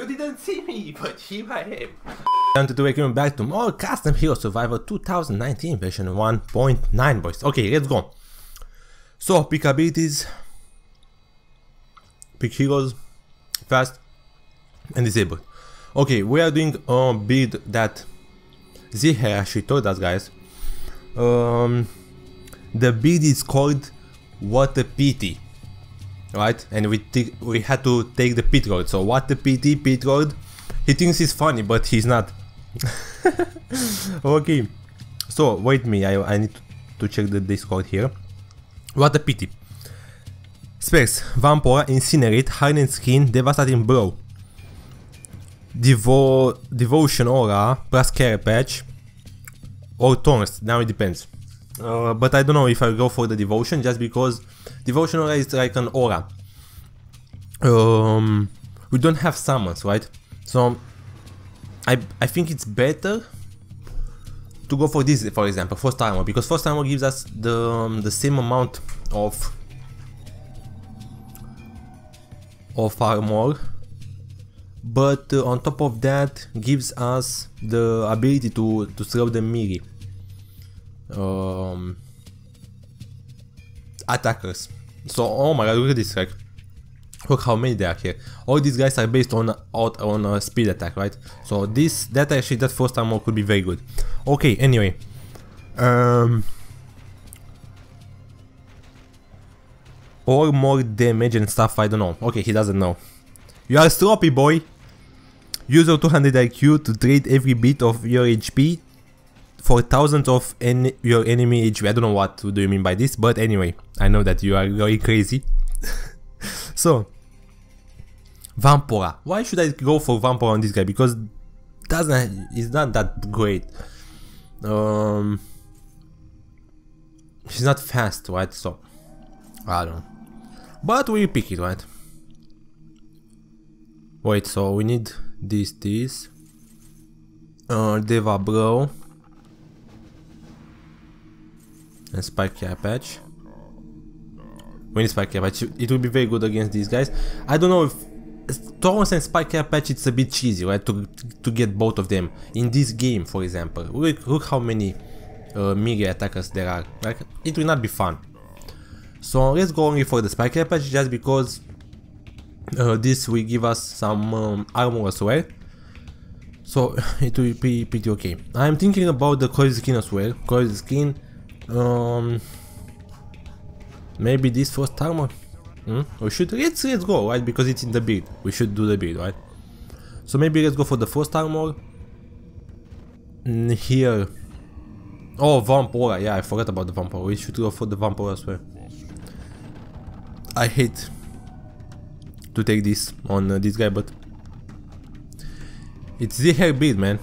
You didn't see me, but he by him. And today we're coming back to more Custom Hero Survivor 2019 version 1.9, boys. Okay, let's go. So, pick abilities, pick heroes, fast, and disable. Okay, we are doing a build that Z actually told us, guys. The build is called What a Pity, right? And we had to take the Pit Lord. So What a Pity, Pit Lord. He thinks he's funny, but he's not. Okay, so wait me, I need to check the Discord here. What a Pity. Specs: Vampora, Incinerate, Hardened Skin, Devastating Blow, Devotion Aura, plus Carapace, or Thorns, now it depends. But I don't know if I go for the Devotion, just because Devotion Aura is like an aura. We don't have summons, right? So I think it's better to go for this, for example, First Armor, because First Armor gives us the same amount of armor, but on top of that gives us the ability to throw the melee attackers. So oh my god, look at this, like look how many they are here. All these guys are based on speed attack, right? So that First Armor could be very good. Okay, anyway, or more damage and stuff, I don't know. Okay, he doesn't know. You are stroppy, boy. Use your 200 IQ to trade every bit of your HP for thousands of your enemy HP. I don't know what do you mean by this, but anyway, I know that you are really crazy. So, Vampora. Why should I go for Vampora on this guy? Because it's not that great. She's not fast, right? So, I don't know. But we pick it, right? Wait, so we need this, Deva Bro, and Spike Carapace. We need Spike Carapace. It will be very good against these guys. I don't know if Thorns and Spike Carapace, it's a bit cheesy, right? To get both of them in this game, for example. Look how many melee attackers there are. Like, it will not be fun. So let's go only for the Spike Carapace, just because this will give us some armor as well, so it will be pretty okay. I'm thinking about the Cozy King as well. Cozy Skin, maybe this First Armor. We should let's go, right? Because it's in the build. We should do the build, right? So maybe let's go for the First Armor here. Oh, Vampora. Yeah, I forgot about the Vampora. We should go for the Vampora as well. I hate to take this on this guy, but it's the hair build, man.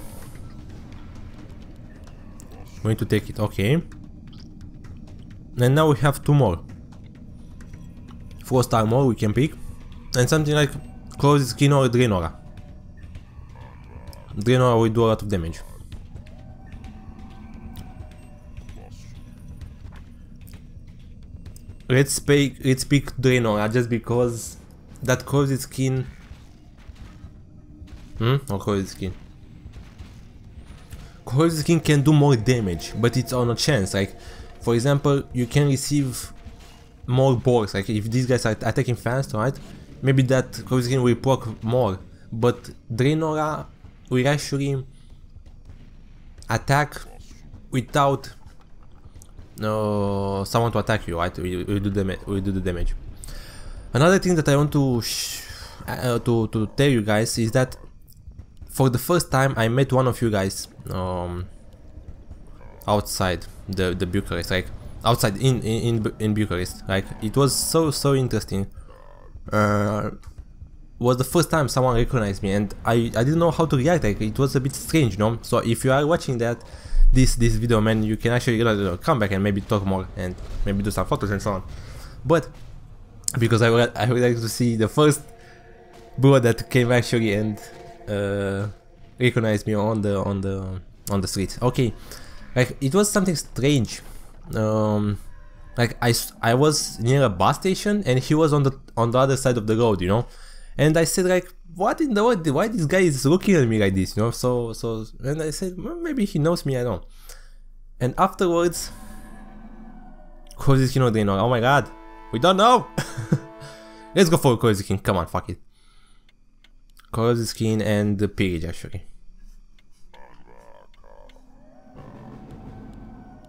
I'm going to take it. Okay, and now we have two more First Armor we can pick, and something like Closed Skin or Draenora. Draenora will do a lot of damage. Let's pick Draenora, just because that Cozy Skin. Or Cozy Skin. Cozy Skin can do more damage, but it's on a chance. Like, for example, you can receive more balls. Like, if these guys are attacking fast, right? Maybe that Cozy Skin will proc more. But Draenora will actually attack without someone to attack you, right? We do the damage. Another thing that I want to tell you guys is that for the first time I met one of you guys outside the Bucharest, like outside in Bucharest. Like, it was so interesting. Was the first time someone recognized me, and I didn't know how to react. Like, it was a bit strange, you know. So if you are watching this video, man, you can actually come back and maybe talk more and maybe do some photos and so on. But because I would like to see the first bro that came actually and recognized me on the street. Okay, like, it was something strange. Like I was near a bus station and he was on the other side of the road, you know. And I said, like, what in the world, why this guy is looking at me like this, you know? So and I said, well, maybe he knows me, I don't. And afterwards, Cozy King or Draenora, oh my god, we don't know. Let's go for Cozy King, come on, fuck it. Cozy King and the Pidge actually.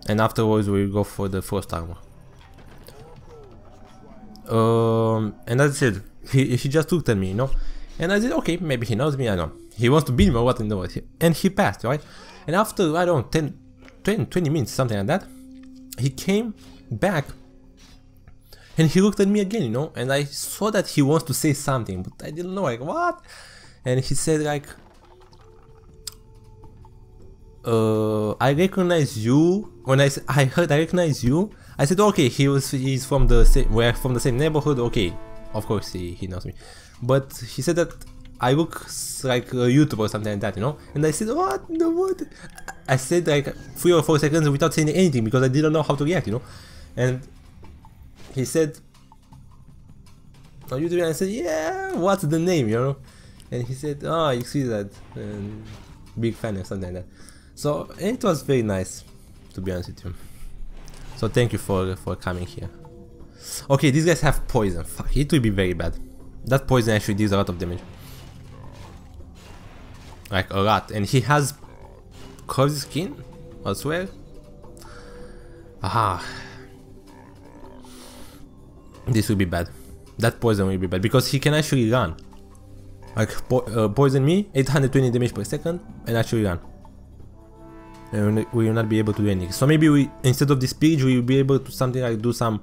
And afterwards we'll go for the first armor. And that's it. He just looked at me, you know? And I said, okay, maybe he knows me, I don't know. He wants to beat me or what in the world. And he passed, right? And after, I don't know, 10, 20 minutes, something like that, he came back and he looked at me again, you know? And I saw that he wants to say something, but I didn't know, like, what? And he said, like, I recognize you. When I heard I recognize you, I said, okay, he's from the same, we're from the same neighborhood, okay, of course he knows me. But he said that I look like a YouTuber or something like that, you know? And I said, what in the world? I said like 3 or 4 seconds without saying anything because I didn't know how to react, you know? And he said, on YouTube, and I said, yeah, what's the name, you know? And he said, oh, you see that, and big fan or something like that. So it was very nice, to be honest with you. So thank you for coming here. Okay, these guys have poison, fuck, it will be very bad. That poison actually deals a lot of damage. Like a lot, and he has Cozy Skin as well. Aha. This will be bad. That poison will be bad, because he can actually run. Like poison me, 820 damage per second, and actually run. And we will not be able to do anything. So maybe we, instead of this page, we will be able to something like do some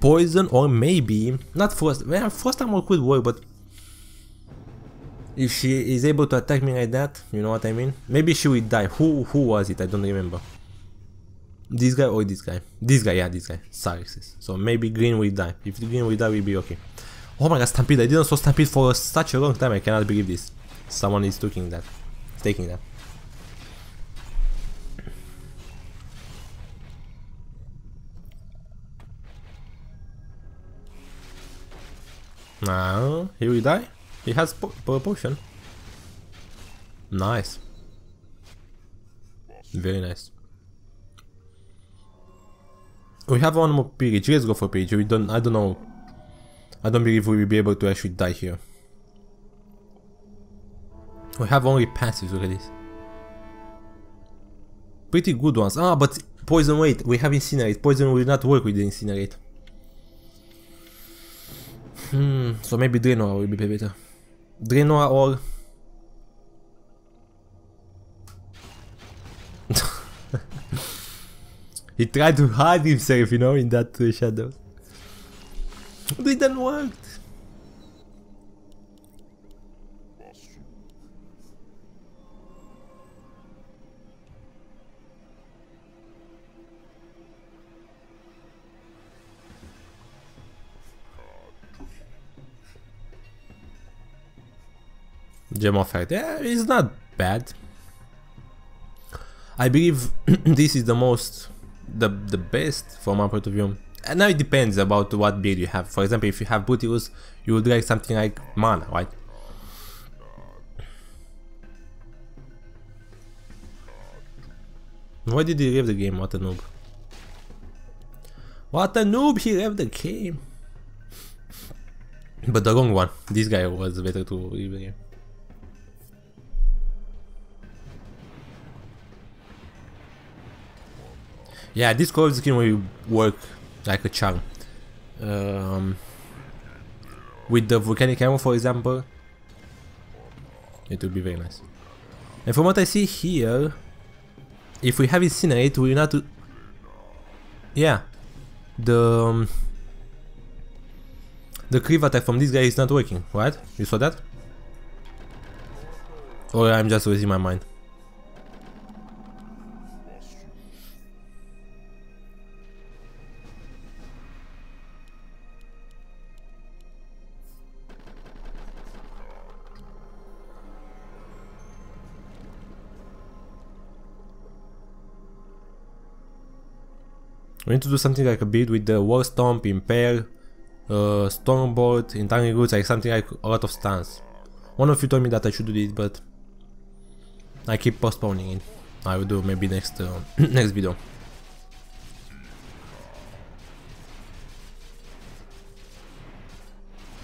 poison, or maybe not first. Well, first time could work, but if she is able to attack me like that, you know what I mean? Maybe she will die. Who was it? I don't remember. This guy or this guy? This guy, yeah, this guy. Sarxes. So maybe green will die. If green will die, we'll be okay. Oh my god, Stampede! I didn't saw Stampede for such a long time. I cannot believe this. Someone is taking that. No, he will die. He has potion. Nice. Very nice. We have one more page. Let's go for page. We don't. I don't know. I don't believe we will be able to actually die here. We have only passives. Look at this. Pretty good ones. Ah, but poison. Wait, we have incinerate. Poison will not work with the incinerate. So maybe Draenora will be better. Draenora or... he tried to hide himself, you know, in that shadow. It didn't work! Gem of Heart, yeah, it's not bad. I believe this is the most, the best from my point of view. And now it depends about what build you have. For example, if you have Bootius, you would like something like mana, right? Why did he rev the game? What a noob. What a noob, he revved the game. But the wrong one, this guy was better to rev the game. Yeah, this Cozy King will work like a charm. With the Volcanic Camo, for example, it will be very nice. And from what I see here, if we have Incinerate, we will not... Yeah, the creep attack from this guy is not working, right? You saw that? Or I'm just losing my mind. We need to do something like a build with the War Stomp, Impale, Stormbolt, Entangling Roots, like something like a lot of stuns. One of you told me that I should do this, but I keep postponing it. I will do maybe next next video.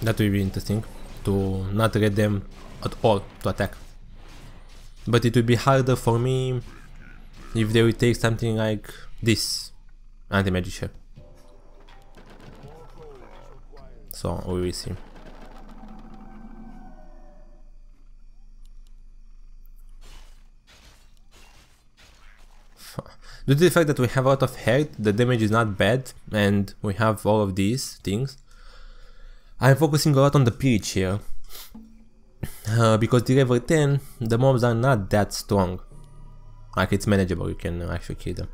That will be interesting, to not get them at all to attack. But it will be harder for me if they will take something like this Anti-Magic Shack. So we will see. Due to the fact that we have a lot of health, the damage is not bad, and we have all of these things. I'm focusing a lot on the Pillage here, because the level 10, the mobs are not that strong. Like, it's manageable, you can actually kill them.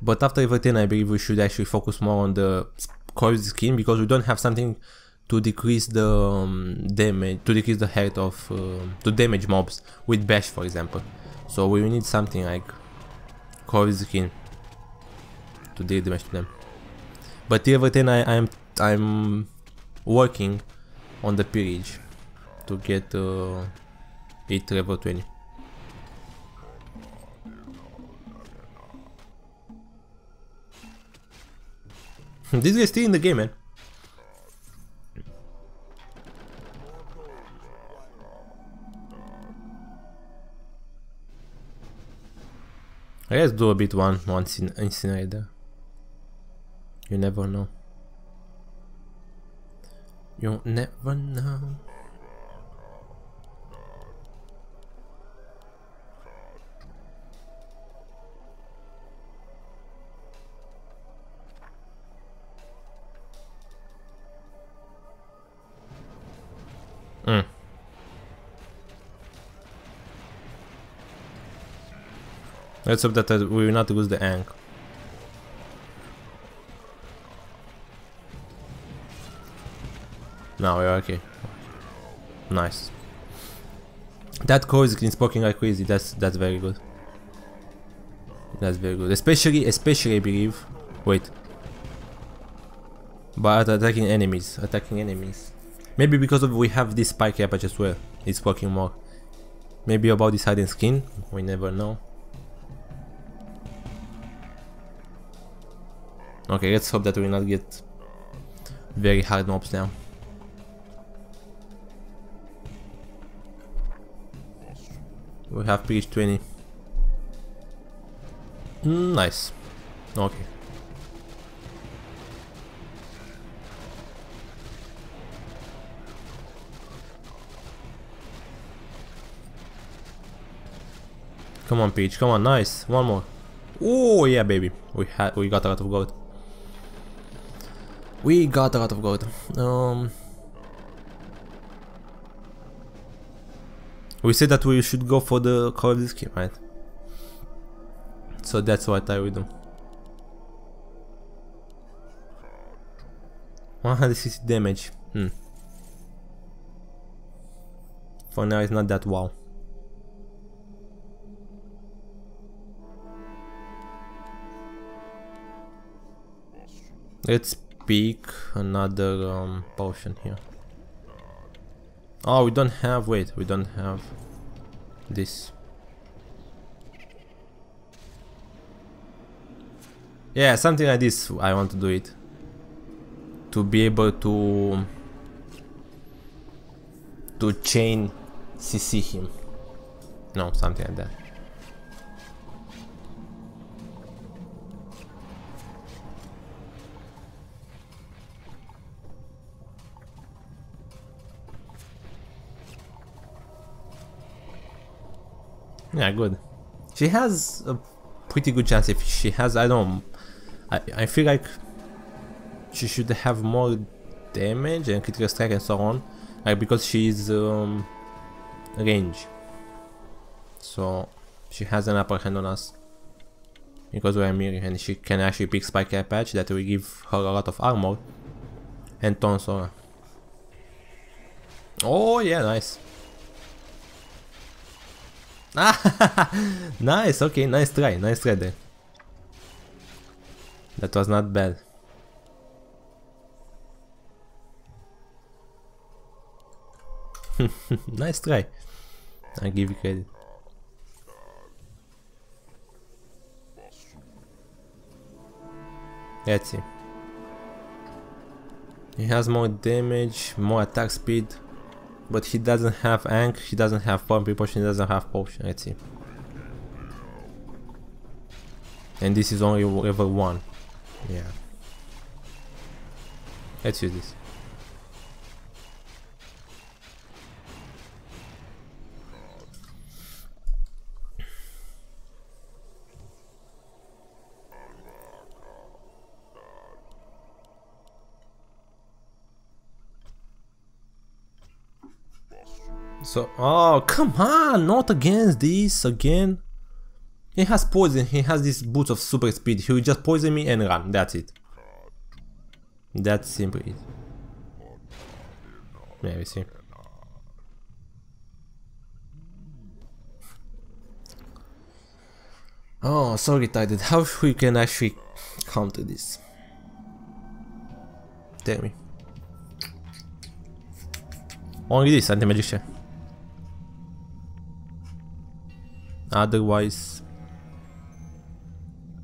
But after level 10, I believe we should actually focus more on the Closed Skin, because we don't have something to decrease the damage, to decrease the health of, to damage mobs with Bash, for example. So we need something like Cozy King to deal damage to them. But level 10, I'm working on the Pillage to get it level 20. This guy's still in the game, man. Let's do a bit once in Incinerate. You never know. You never know. Let's hope that we will not lose the Ankh. No, we're okay. Nice. That Korizgreen poking like crazy, that's very good. That's very good. Especially I believe. Wait. But attacking enemies. Maybe because of we have this Spike Carapace as well. It's working more. Maybe about this Hardened Skin, we never know. Okay, let's hope that we will not get very hard mobs now. We have Pillage 20. Nice. Okay. Come on, Pillage. Come on, nice. One more. Oh yeah, baby. We got a lot of gold. We got a lot of gold. We said that we should go for the Closed Skin, right? So that's what I will do. 160 damage. For now, it's not that wow. Let's pick another potion here. Oh, we don't have. Wait, we don't have this. Yeah, something like this. I want to do it to be able to chain CC him. No, something like that. Yeah, good. She has a pretty good chance if she has, I don't... I feel like she should have more damage and critical strike and so on, like, because she is range. So she has an upper hand on us, because we are mirroring, and she can actually pick Spike Carapace that will give her a lot of armor and Thorns Aura. Oh yeah, nice. Nice, okay, nice try there. That was not bad. Nice try. I give you credit. Let's see. He has more damage, more attack speed, but he doesn't have Ankh, he doesn't have Pumpy Potion, he doesn't have Potion. Let's see. And this is only level 1. Yeah. Let's use this. So, oh, come on, not against this again. He has poison, he has this boost of super speed. He will just poison me and run, that's it. That's simply it. Yeah, we see. Oh, so retarded. How we can actually counter this? Tell me. Only this, Anti-Magic Shack. Otherwise,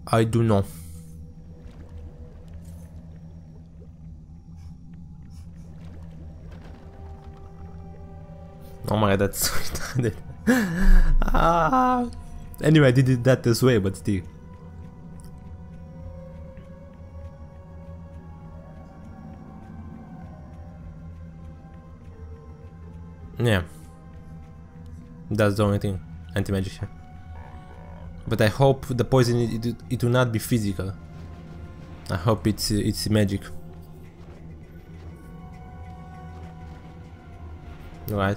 I do know. Oh my god, that's so retarded. Anyway, I did it that this way, but still. Yeah. That's the only thing. Anti-Magic Shack. But I hope the poison it will not be physical. I hope it's magic. Right.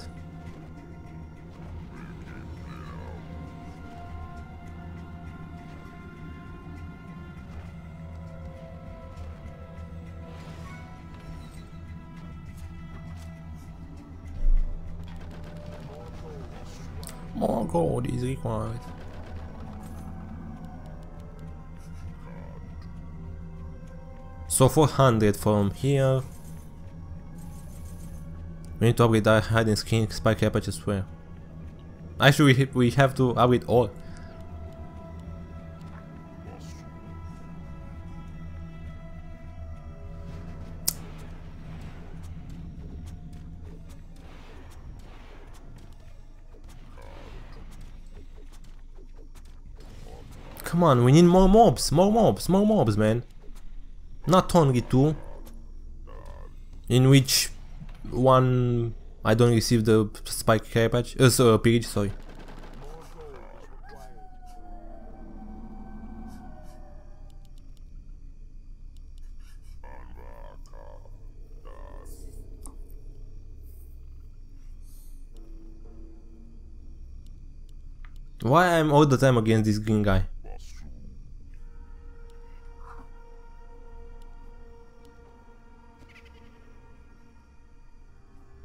More gold is required. So 400 from here. We need to upgrade our Hardened Skin, Spike Carapace as well. Actually we have to upgrade all. Come on, we need more mobs, man. Not only 2, in which one I don't receive the Spike Carapace, Pillage, sorry. Why I'm all the time against this green guy?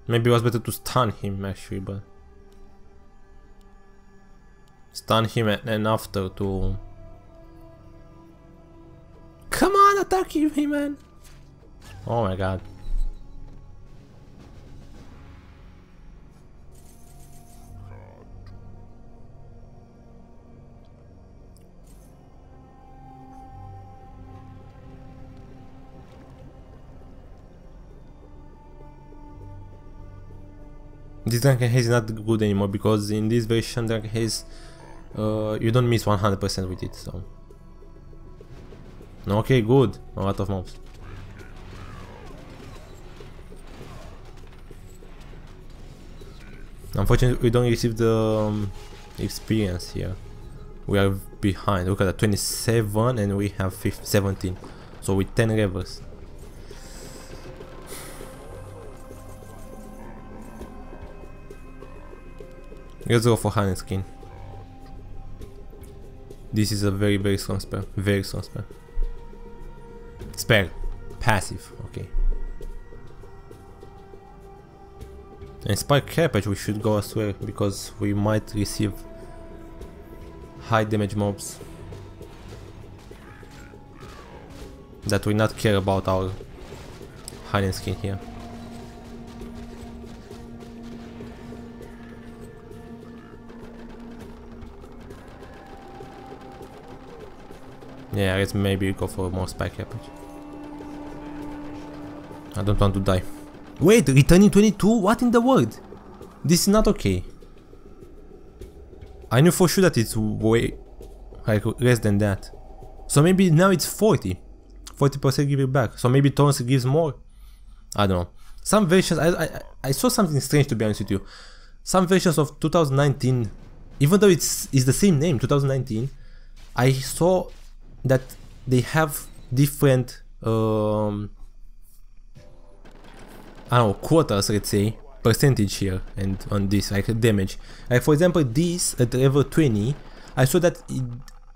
Maybe it was better to stun him actually, but stun him and after to... Come on, attack him, man! Oh my god. This Drunken Haze is not good anymore because in this version Drunken Haze you don't miss 100% with it, so... Okay, good. A lot of mobs. Unfortunately we don't receive the experience here. We are behind. Look at that, 27 and we have 17. So with 10 levels. Let's go for Hardened Skin. This is a very strong spell. Very strong spell. Spell. Passive. Okay. And Spike Carapace we should go as well because we might receive high damage mobs that will not care about our Hardened Skin here. Yeah, I guess maybe go for more Spike Carapace. I don't want to die. Wait, returning 22? What in the world? This is not okay. I knew for sure that it's way less than that. So maybe now it's 40. 40% give it back. So maybe Thorns gives more? I don't know. Some versions, I saw something strange, to be honest with you. Some versions of 2019, even though it's the same name, 2019, I saw that they have different I don't know, quotas, let's say, percentage here and on this, like damage. Like for example, this at level 20, I saw that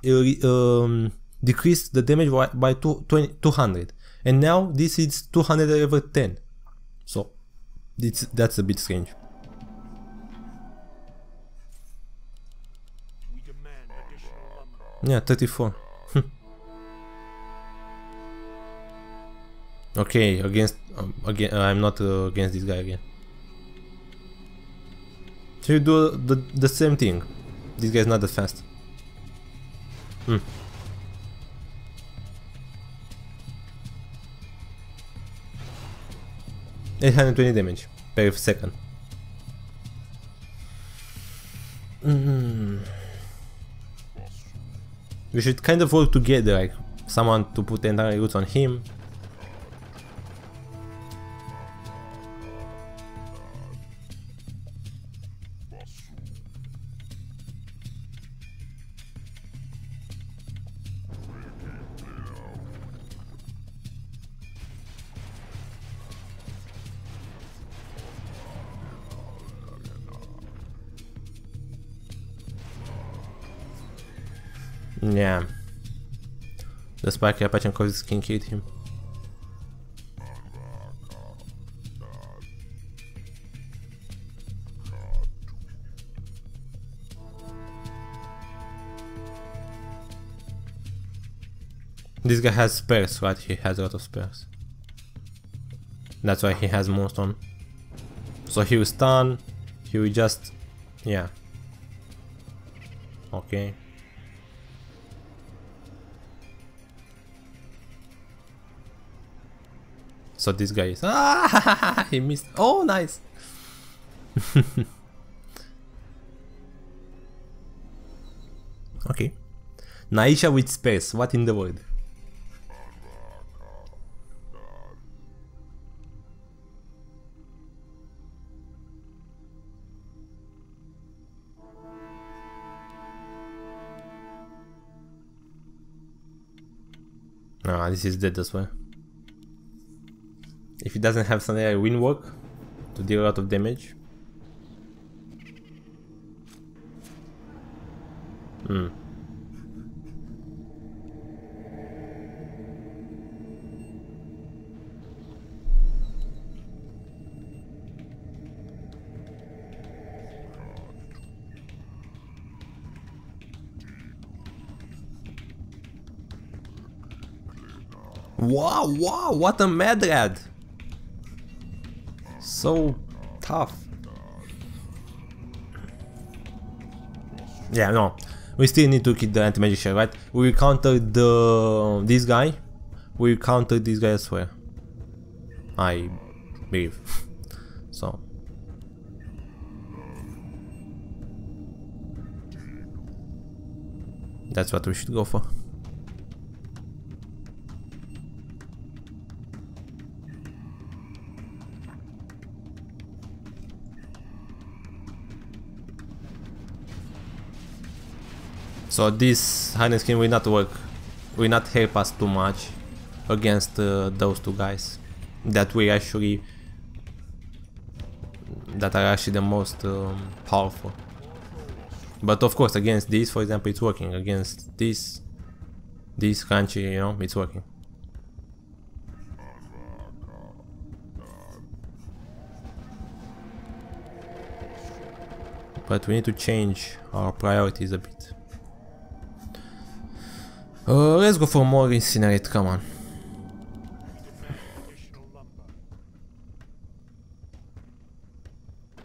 it decreased the damage by 200, and now this is 200 at level 10. So that's a bit strange. Yeah, 34. Okay, against again, I'm not against this guy again. So you do the same thing. This guy's not that fast. Hmm. 820 damage per second. Mm-hmm. We should kind of work together, like someone to put Entangling Roots on him. Yeah, the Spike Carapace and Cozy King hit him. This guy has spares, right? He has a lot of spares. That's why he has Moonstone. So he will stun, he will just... yeah. Okay. So this guy is... ah, he missed. Oh, nice. Okay. Naisha with space. What in the world? Ah, this is dead as well. If he doesn't have something like Wind Walk to deal a lot of damage. Hmm. Wow, wow, what a mad lad! So tough. Yeah, no, we still need to kill the Anti-Magic Shack, right? We will counter this guy. We will counter this guy as well, I believe. So that's what we should go for. So this Hardened Skin will not work, will not help us too much against those two guys that we actually, that are actually the most powerful. But of course against this, for example, it's working. Against this crunchy, you know, it's working. But we need to change our priorities a bit. Let's go for more Incinerate, come on.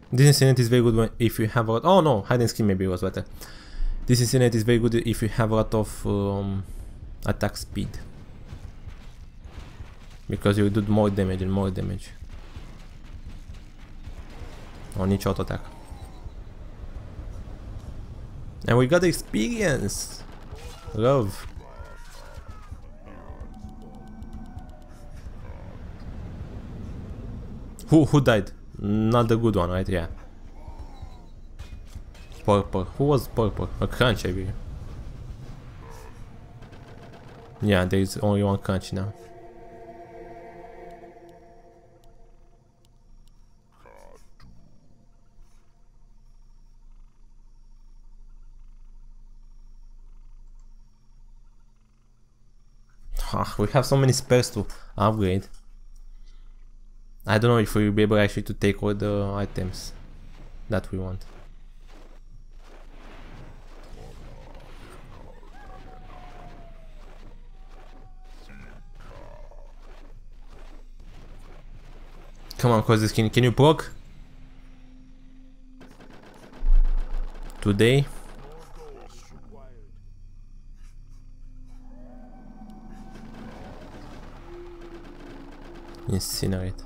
This Incinerate is very good when, if you have a lot... oh no, Hardened Skin maybe was better. This Incinerate is very good if you have a lot of attack speed, because you do more damage and more damage on each auto attack. And we got experience! Love! Who died? Not the good one, right? Yeah. Purple. Who was purple? A crunch, I believe. Yeah, there is only one crunch now. We have so many spares to upgrade. I don't know if we will be able actually to take all the items that we want. Come on, Cozy Skin, can you proc? Today? Incinerate.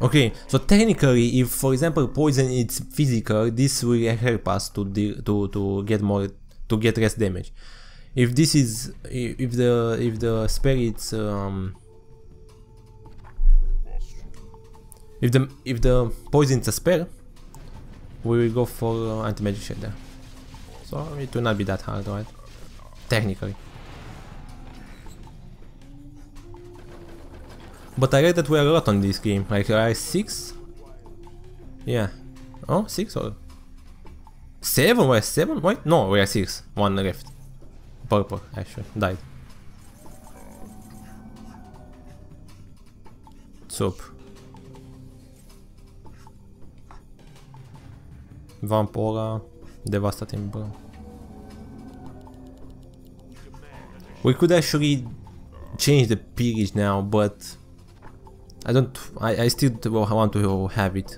Okay, so technically, if for example poison is physical, this will help us to get less damage. If this is if the spell is if the poison is a spell, we will go for anti-magic shack there. So it will not be that hard, right? Technically. But I read that we are a lot on this game, like I 6? Yeah. Oh, 6 or 7? We're 7? Wait, no, we are 6. One left. Purple, actually, died. Soup. Vampora, Devastating Blow. We could actually change the peerage now, but I don't. I still want to have it.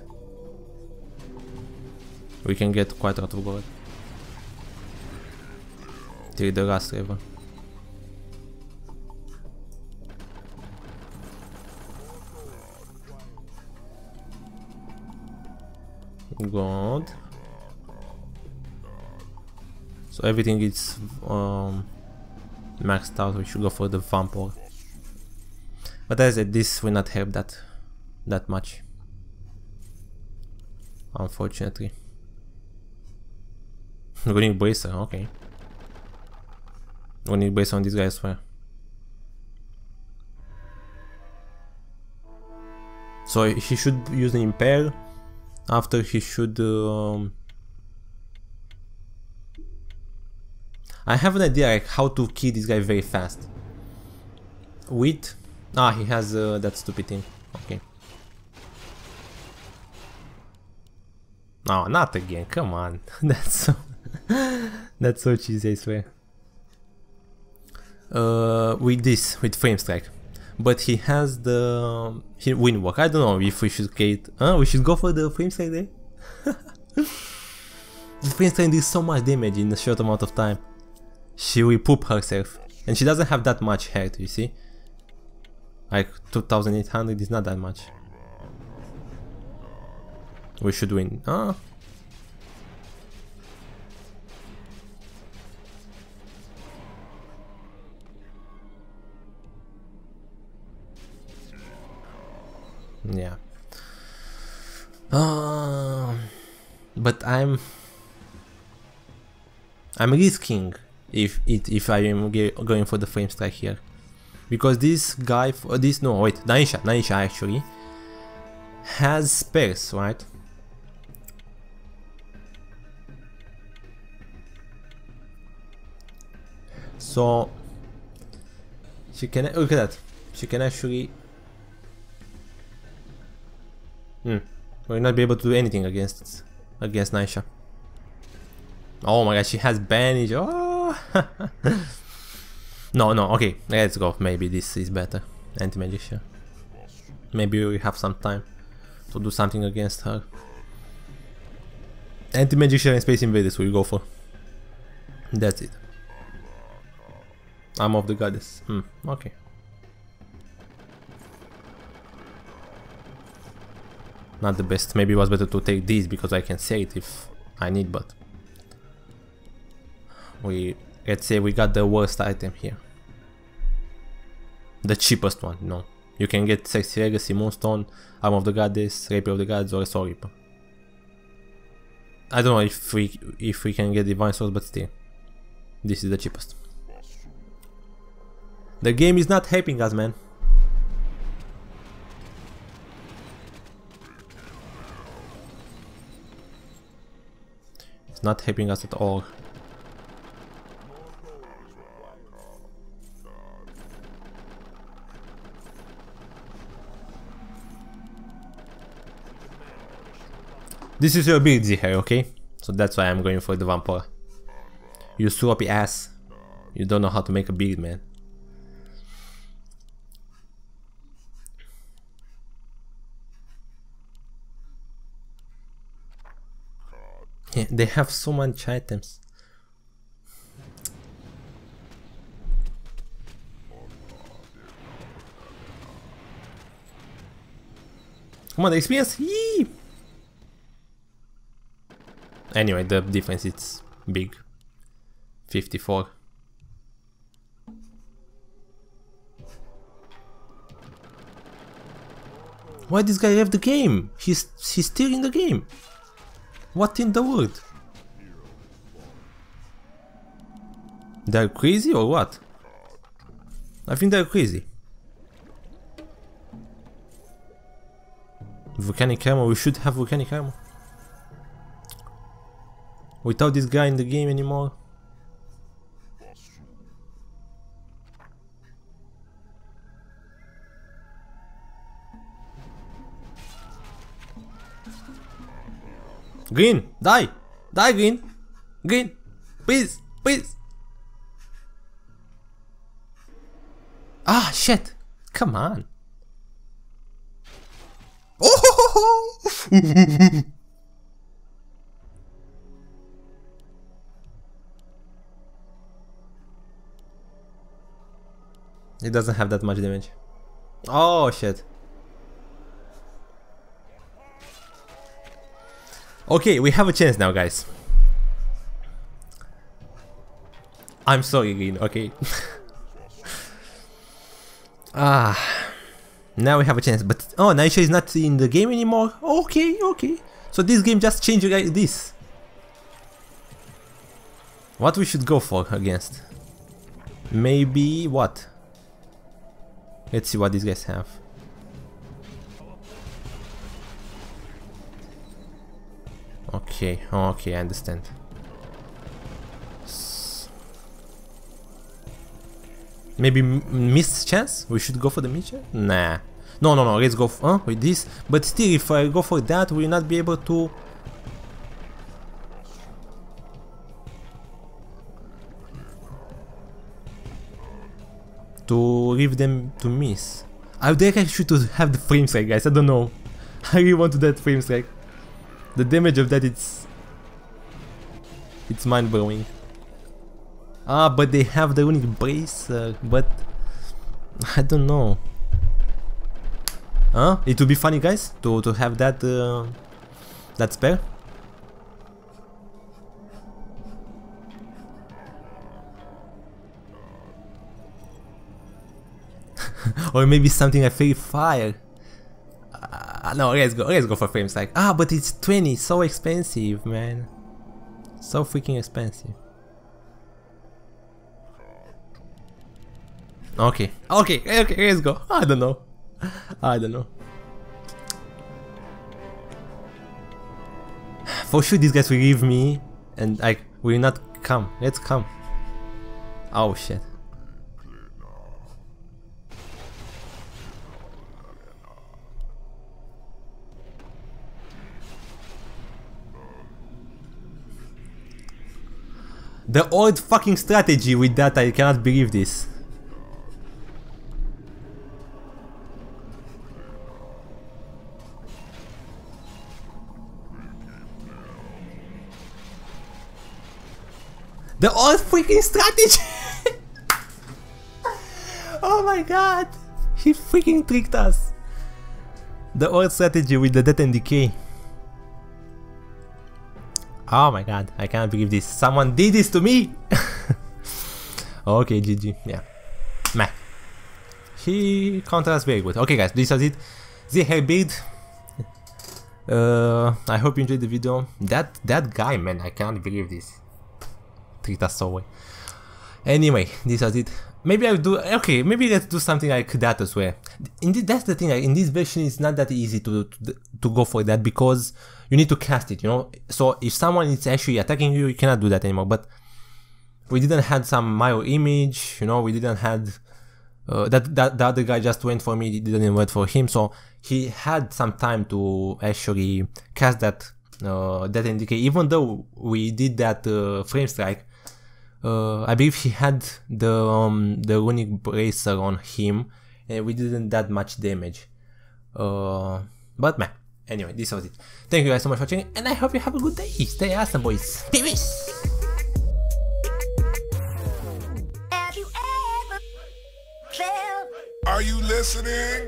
We can get quite a lot of gold till the last level. Gold. So everything is maxed out. We should go for the Vampor. But as I said, this will not help that much, unfortunately. We need bracer, okay. We need bracer on this guy as well. So he should use the Impale. After he should... I have an idea like how to kill this guy very fast. With... Ah, he has that stupid thing. Okay. No, not again. Come on. That's so. That's so cheesy, I swear. With this, with Flame Strike, but he has the Wind Walk. I don't know if we should create. We should go for the Flame Strike there. The Flame Strike does so much damage in a short amount of time. She will poop herself, and she doesn't have that much health. You see. Like 2800 is not that much. We should win. Ah. Yeah. But I'm risking if I am going for the Flame Strike here. Because this guy, Naisha actually has spares, right? So she can look at that. She can actually. We'll not be able to do anything against Naisha. Oh my god, she has Banished. Oh. No, okay, let's go, maybe this is better, Anti-Magician. Maybe we have some time to do something against her. Anti-Magician and Space Invaders we'll go for. That's it. Arm of the Goddess. Okay. Not the best. Maybe it was better to take these because I can say it if I need, but let's say we got the worst item here. The cheapest one, no. You can get Sexy Legacy, Moonstone, Arm of the Goddess, Rapier of the Gods, or a Soul Reaper. I don't know if we can get Divine Source, but still. This is the cheapest. The game is not helping us, man. It's not helping us at all. This is your ability here, okay? So that's why I'm going for the Vampora. You sloppy ass. You don't know how to make a build, man. Yeah, they have so much items. Come on, the experience! Yee! Anyway, the difference is big. 54. Why this guy left the game? He's still in the game. What in the world? They're crazy or what? I think they're crazy. Volcanic Camo, we should have Volcanic Camo. Without this guy in the game anymore. Green, die! Die, Green! Green! Please! Please! Ah, shit! Come on! Oh! It doesn't have that much damage. Oh shit. Okay, we have a chance now, guys. I'm sorry again, okay. Now we have a chance, but oh, Naisha is not in the game anymore. Okay, okay. So this game just changed like this. What we should go for against? Maybe what? Let's see what these guys have. Okay, okay, I understand. Maybe missed chance? We should go for the missed chance? Nah. No, no, no, let's go with this. But still, if I go for that, we'll not be able to... to leave them to miss. I think I should have the Flame Strike, guys. I don't know. I really want that Flame Strike. The damage of that it's mind-blowing. Ah, but they have the Runic Bracer, but I don't know. Huh? It would be funny, guys, to have that that spell. Or maybe something like Fairy Fire. No, let's go for Flame Strike. Ah, but it's 20, so expensive, man. So freaking expensive. Okay, okay, okay, let's go. I don't know. I don't know. For sure these guys will leave me and I will not come. Let's come. Oh shit. The old fucking strategy with that, I cannot believe this. The old freaking strategy! my god! He freaking tricked us! The old strategy with the Death and Decay. Oh my god, I can't believe this. Someone did this to me! Okay, GG, yeah. Meh. He counters very good. Okay guys, this was it. The hair build. I hope you enjoyed the video. That guy, man, I can't believe this. Tricked us so well. Anyway, this was it. Maybe I'll do, okay, maybe let's do something like that as well. Indeed, that's the thing, like, in this version it's not that easy to go for that, because you need to cast it, you know? So if someone is actually attacking you, you cannot do that anymore, but we didn't have some Mayo image, you know, we didn't have, the other guy just went for me, it didn't work for him, so he had some time to actually cast that, that NDK, even though we did that Flame Strike. I believe he had the runic bracer on him, and we didn't that much damage. But man, anyway, this was it. Thank you guys so much for watching, and I hope you have a good day. Stay awesome, boys. Peace. Are you listening?